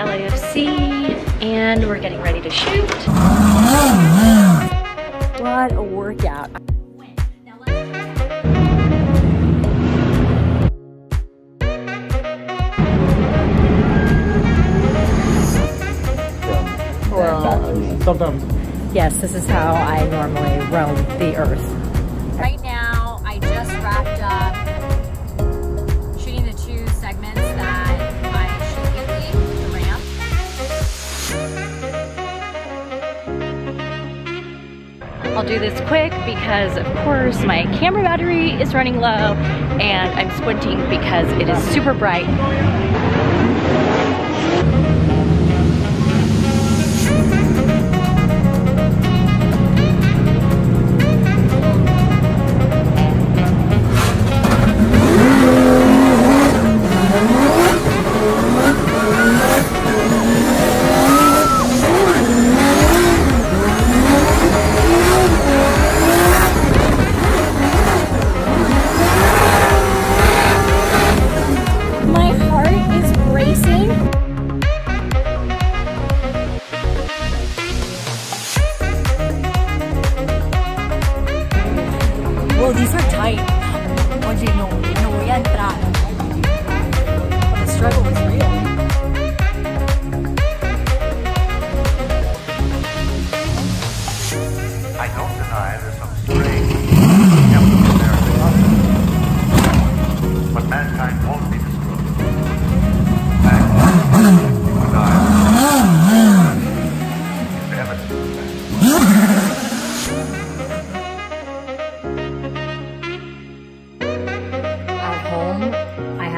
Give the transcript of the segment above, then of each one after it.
LAFC, and we're getting ready to shoot. What a workout. Cool. Sometimes. Yes, this is how I normally roam the earth. Right now, I just wrapped up I'll do this quick because, of course, my camera battery is running low and I'm squinting because it is super bright. These are tight. Oggi non voglio entrare. The struggle was real. I don't deny there's some strange chemical therapy. But mankind won't be destroyed. Mankind will die. If ever.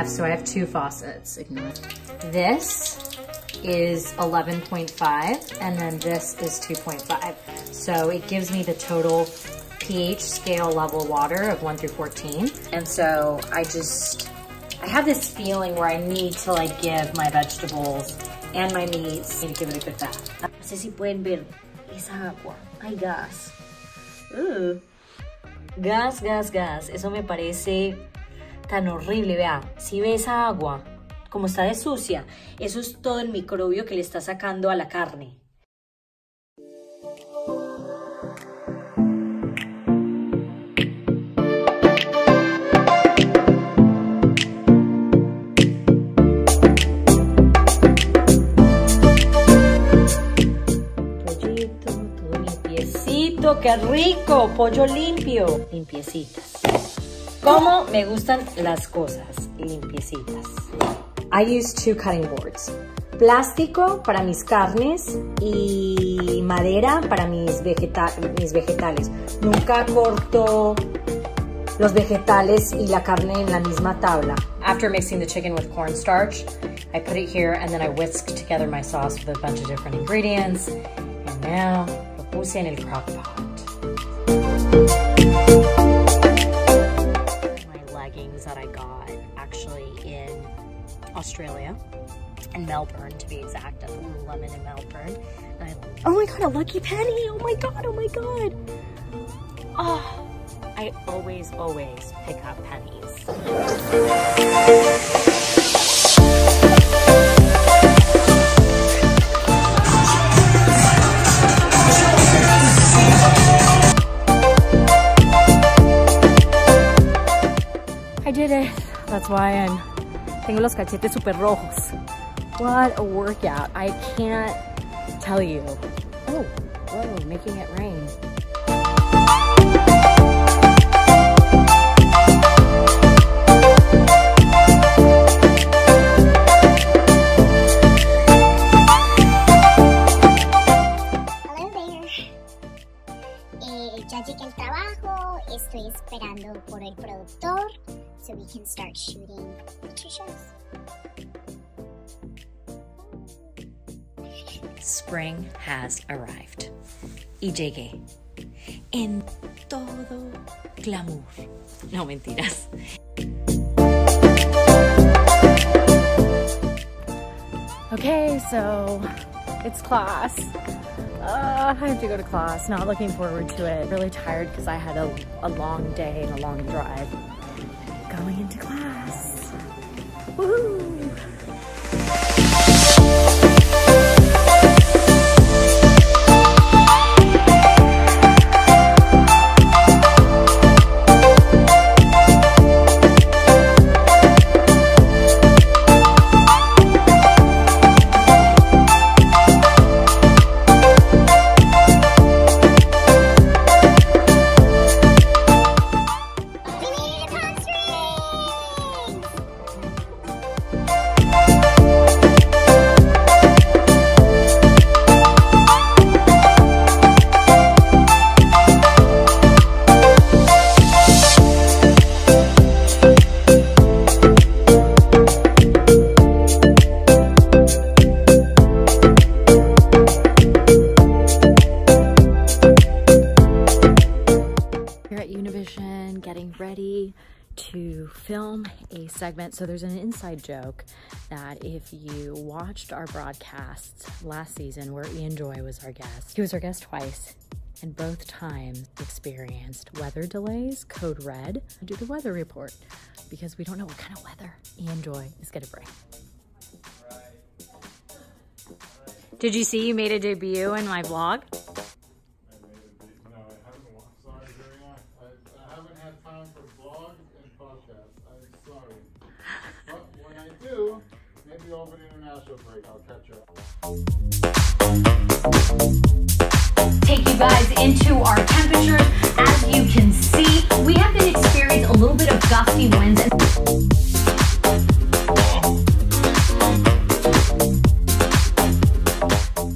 So I have two faucets. Ignore. This is 11.5 and then this is 2.5. So it gives me the total pH scale level water of 1 through 14. And so I have this feeling where I need to like give my vegetables and my meats, I need to give it a good bath. No sé si pueden ver, es agua. Hay gas. Ooh. Gas, gas, gas. Eso me parece tan horrible, vea, si ve esa agua, como está de sucia, eso es todo el microbio que le está sacando a la carne. Pollito, todo limpiecito, qué rico, pollo limpio, limpiecitas. Como me gustan las cosas limpiecitas. I use two cutting boards. Plástico para mis carnes y madera para mis vegetales. Nunca corto los vegetales y la carne en la misma tabla. After mixing the chicken with cornstarch, I put it here and then I whisked together my sauce with a bunch of different ingredients. And now, lo puse en el crock pot. That I got actually in Australia, in Melbourne to be exact, at Lululemon in Melbourne. And I, oh my god, a lucky penny! Oh my god, oh my god! Oh, I always pick up pennies. That's why tengo los cachetes super rojos. What a workout. I can't tell you. Oh, whoa, making it rain. Hola, there. Ya llegué al trabajo. Estoy esperando por el productor. So we can start shooting picture shows. Spring has arrived. Y llegué en todo glamour. No mentiras. Okay, so it's class. I have to go to class. Not looking forward to it. Really tired because I had a long day and a long drive. Going into class. Woohoo! segment. So there's an inside joke that if you watched our broadcasts last season where Ian Joy was our guest, he was our guest twice, and both times experienced weather delays, code red, due to weather report, because we don't know what kind of weather Ian Joy is gonna bring. Did you see you made a debut in my vlog? Maybe over the international break, I'll catch up. Take you guys into our temperatures. As you can see, we have been experiencing a little bit of gusty winds.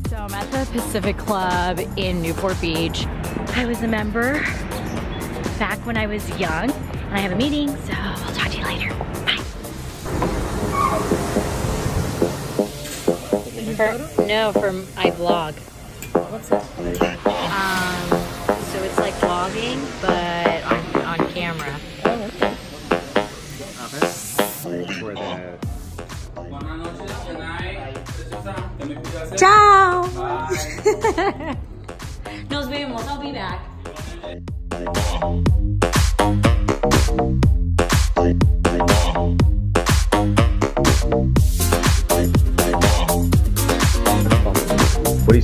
So I'm at the Pacific Club in Newport Beach. I was a member back when I was young, and I have a meeting, so I'll talk to you later. Bye. I vlog. What's that? So it's like vlogging, but on camera. Oh, okay. Ciao! Bye. Nos vemos, I'll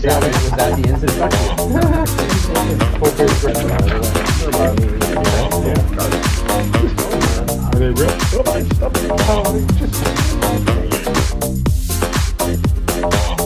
be back.